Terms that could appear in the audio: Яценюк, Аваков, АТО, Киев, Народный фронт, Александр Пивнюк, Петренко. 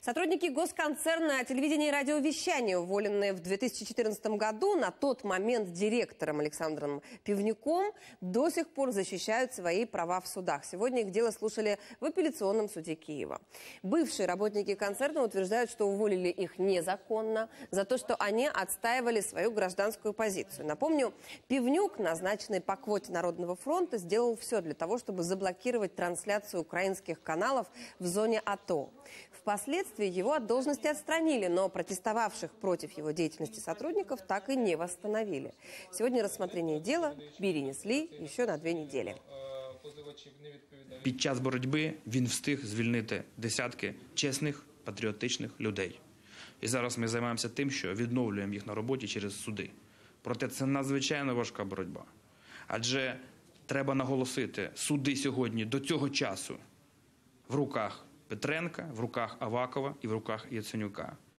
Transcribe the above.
Сотрудники госконцерна телевидения и радиовещания, уволенные в 2014 году, на тот момент директором Александром Пивнюком, до сих пор защищают свои права в судах. Сегодня их дело слушали в апелляционном суде Киева. Бывшие работники концерна утверждают, что уволили их незаконно за то, что они отстаивали свою гражданскую позицию. Напомню, Пивнюк, назначенный по квоте Народного фронта, сделал все для того, чтобы заблокировать трансляцию украинских каналов в зоне АТО. Впоследствии его от должности отстранили, но протестовавших против его деятельности сотрудников так и не восстановили. Сегодня рассмотрение дела перенесли еще на 2 недели. Під час боротьби він встиг звільнити десятки чесних, патріотичних людей. І зараз ми займаємося тим, що відновлюємо їх на роботі через суди. Проте це надзвичайно важка боротьба. Адже треба наголосити, суди сьогодні до цього часу в руках Петренка, в руках Авакова і в руках Яценюка.